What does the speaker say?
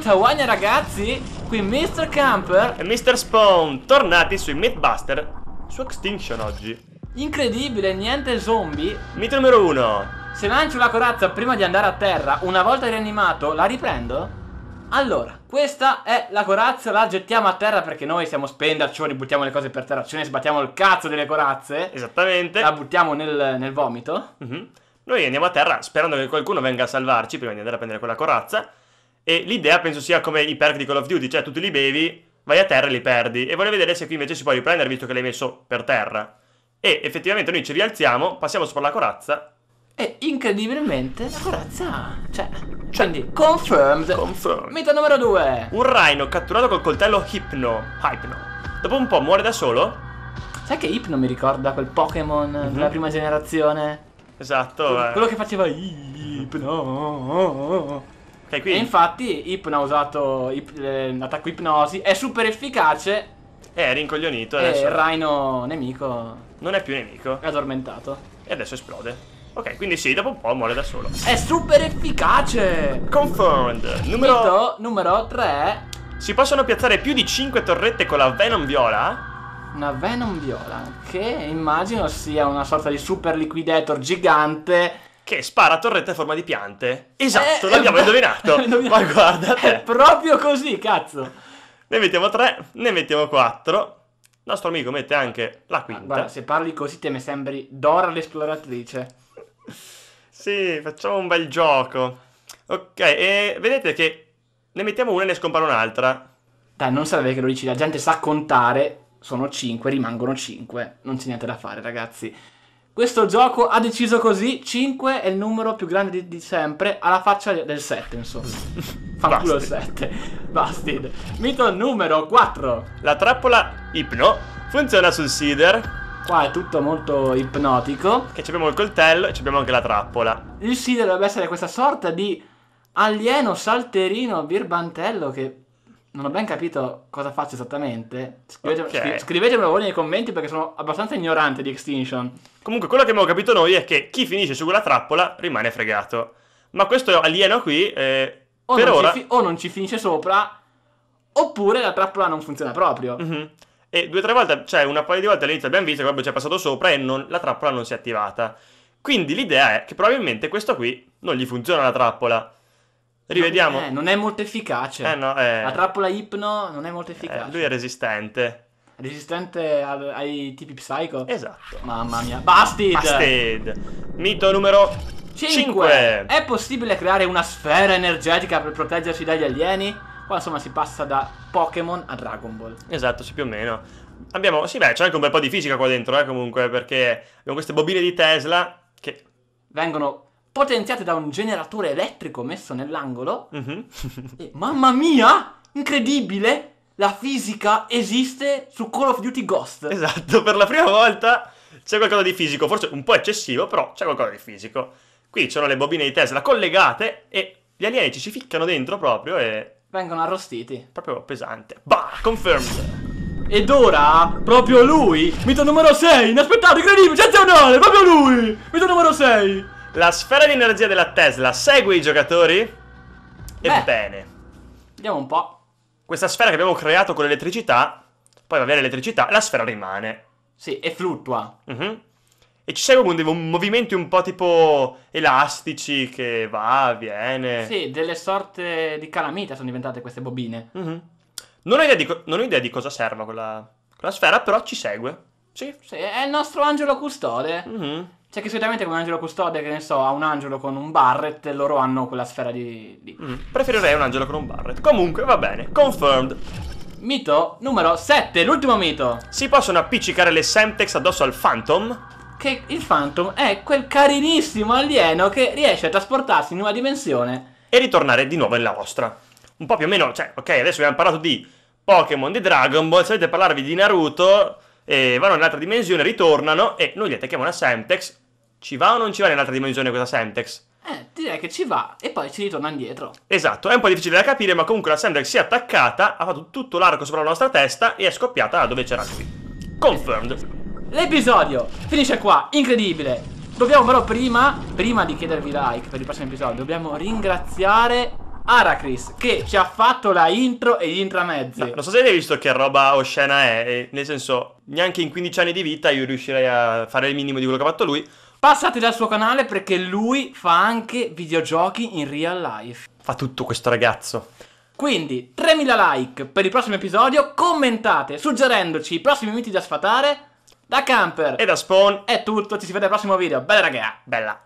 91 ragazzi, qui Mr. Camper e Mr. Spawn, tornati sui Mythbusters su Extinction oggi. Incredibile, niente zombie. Mito numero 1. Se lancio la corazza prima di andare a terra, una volta rianimato, la riprendo? Allora, questa è la corazza, la gettiamo a terra perché noi siamo spendercioni, buttiamo le cose per terra, ce ne sbattiamo il cazzo delle corazze. Esattamente. La buttiamo nel vomito. Noi andiamo a terra sperando che qualcuno venga a salvarci prima di andare a prendere quella corazza. E l'idea penso sia come i perk di Call of Duty, cioè tu li bevi, vai a terra e li perdi. E volevo vedere se qui invece si può riprendere visto che l'hai messo per terra. E effettivamente noi ci rialziamo, passiamo sopra la corazza. E incredibilmente la corazza, quindi confirmed. Mito numero 2. Un rhino catturato col coltello Hypno. Dopo un po' muore da solo. Sai che Hypno mi ricorda quel Pokémon della prima generazione? Esatto. Quello che faceva Hypno. Okay, e infatti Hypno ha usato l'attacco ipnosi, è super efficace. È rincoglionito adesso. E il rhino nemico non è più nemico. È addormentato. E adesso esplode. Ok, quindi sì, dopo un po' muore da solo. È super efficace! Confirmed! Numero 3. Si possono piazzare più di 5 torrette con la Venom viola? Una Venom viola, che immagino sia una sorta di super liquidator gigante che spara torrette a forma di piante. Esatto, l'abbiamo indovinato. Ma guarda te. È proprio così, cazzo! Ne mettiamo 3, ne mettiamo 4. Il nostro amico mette anche la quinta. Guarda, se parli così te mi sembri Dora l'esploratrice. Sì, facciamo un bel gioco. Ok, e vedete che ne mettiamo una e ne scompare un'altra. Dai, non serve che lo dici, la gente sa contare. Sono 5, rimangono 5. Non c'è niente da fare, ragazzi. Questo gioco ha deciso così. 5 è il numero più grande di sempre. Alla faccia del 7, insomma. Fanculo il 7. Bastid. Mito numero 4. La trappola Hypno funziona sul seeder. Qua è tutto molto ipnotico. Che abbiamo il coltello e abbiamo anche la trappola. Il seeder dovrebbe essere questa sorta di alieno, salterino, birbantello che non ho ben capito cosa faccio esattamente. Scrivetemelo voi nei commenti perché sono abbastanza ignorante di Extinction. Comunque quello che abbiamo capito noi è che chi finisce su quella trappola rimane fregato. Ma questo alieno qui o non ci finisce sopra oppure la trappola non funziona proprio. E due o tre volte, cioè una paio di volte all'inizio abbiamo visto che proprio ci è passato sopra e la trappola non si è attivata. Quindi l'idea è che probabilmente questo qui non gli funziona la trappola. Rivediamo. Non è molto efficace. La trappola Hypno non è molto efficace. Lui è resistente. Resistente ai tipi psycho? Esatto. Mamma mia. Bastid! Mito numero 5. È possibile creare una sfera energetica per proteggersi dagli alieni? Qua insomma si passa da Pokémon a Dragon Ball. Esatto, sì, più o meno. Abbiamo, sì, beh, c'è anche un bel po' di fisica qua dentro, comunque, perché abbiamo queste bobine di Tesla che vengono potenziate da un generatore elettrico messo nell'angolo. E, mamma mia, incredibile! La fisica esiste su Call of Duty Ghosts. Esatto, per la prima volta c'è qualcosa di fisico, forse un po' eccessivo, però c'è qualcosa di fisico. Qui c'erano le bobine di Tesla collegate e gli alieni ci ficcano dentro proprio e vengono arrostiti. Proprio pesante. Bah, confirmed. Ed ora, proprio lui. Mito numero 6. Inaspettato, incredibile, eccezionale. Proprio lui. Mito numero 6. La sfera di energia della Tesla segue i giocatori? Ebbene. Vediamo un po'. Questa sfera che abbiamo creato con l'elettricità, poi va via l'elettricità, la sfera rimane. Sì, e fluttua. E ci seguono dei movimenti un po' tipo elastici che va, viene. Sì, delle sorte di calamita sono diventate queste bobine. Non ho idea di cosa serva quella sfera, però ci segue. Sì, è il nostro angelo custode. Cioè che solitamente con un angelo custode, che ne so, ha un angelo con un barret e loro hanno quella sfera di... Preferirei un angelo con un barret. Comunque va bene, confirmed. Mito numero 7, l'ultimo mito. Si possono appiccicare le Semtex addosso al Phantom? Che il Phantom è quel carinissimo alieno che riesce a trasportarsi in una dimensione e ritornare di nuovo nella vostra. Un po' più o meno, cioè, ok, adesso abbiamo parlato di Pokémon, di Dragon Ball, se volete parlarvi di Naruto, vanno nell'altra dimensione, ritornano e noi gli attacchiamo una Semtex. Ci va o non ci va nell'altra dimensione questa Semtex? Direi che ci va e poi ci ritorna indietro. Esatto, è un po' difficile da capire, ma comunque la Semtex si è attaccata, ha fatto tutto l'arco sopra la nostra testa e è scoppiata da dove c'era qui. Confirmed. L'episodio finisce qua, incredibile. Dobbiamo però prima di chiedervi like per il prossimo episodio, dobbiamo ringraziare Arachris, che ci ha fatto la intro e gli intramezzi. No, non so se avete visto che roba oscena è, nel senso, neanche in 15 anni di vita io riuscirei a fare il minimo di quello che ha fatto lui. Passate dal suo canale perché lui fa anche videogiochi in real life. Fa tutto questo ragazzo. Quindi 3000 like per il prossimo episodio, commentate suggerendoci i prossimi miti da sfatare. Da Camper e da Spawn è tutto, ci si vede al prossimo video, bella raga, bella!